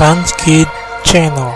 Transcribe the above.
Transkid channel.